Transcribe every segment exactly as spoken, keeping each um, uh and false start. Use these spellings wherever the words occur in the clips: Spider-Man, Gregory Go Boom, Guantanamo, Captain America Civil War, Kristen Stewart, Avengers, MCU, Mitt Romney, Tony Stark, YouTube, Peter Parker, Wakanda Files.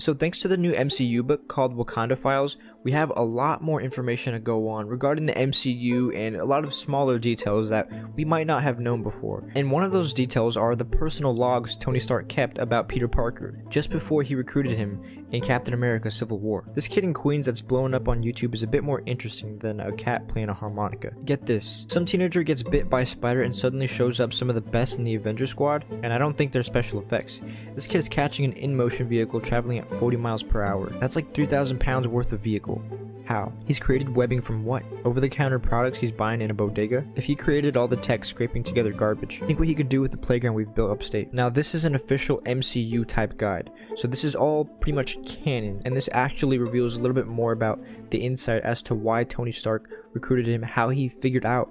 So thanks to the new M C U book called Wakanda Files, we have a lot more information to go on regarding the M C U and a lot of smaller details that we might not have known before. And one of those details are the personal logs Tony Stark kept about Peter Parker just before he recruited him in Captain America Civil War. This kid in Queens that's blown up on YouTube is a bit more interesting than a cat playing a harmonica. Get this, some teenager gets bit by a spider and suddenly shows up some of the best in the Avengers squad, and I don't think they're special effects. This kid is catching an in-motion vehicle traveling at forty miles per hour. That's like three thousand pounds worth of vehicle. How? He's created webbing from what? Over-the-counter products he's buying in a bodega? If he created all the tech scraping together garbage, think what he could do with the playground we've built upstate. Now this is an official M C U type guide, so this is all pretty much canon, and this actually reveals a little bit more about the insight as to why Tony Stark recruited him, how he figured out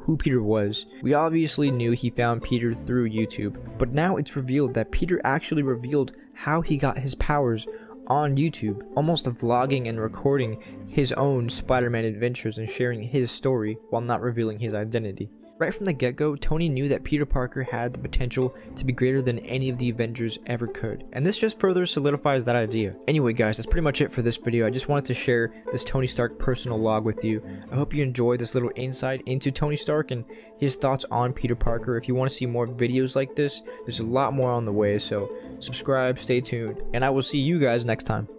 who Peter was. We obviously knew he found Peter through YouTube, but now it's revealed that Peter actually revealed how he got his powers on YouTube, almost vlogging and recording his own Spider-Man adventures and sharing his story while not revealing his identity. Right from the get-go, Tony knew that Peter Parker had the potential to be greater than any of the Avengers ever could, and this just further solidifies that idea. Anyway guys, that's pretty much it for this video. I just wanted to share this Tony Stark personal log with you. I hope you enjoyed this little insight into Tony Stark and his thoughts on Peter Parker. If you want to see more videos like this, there's a lot more on the way, so subscribe, stay tuned, and I will see you guys next time.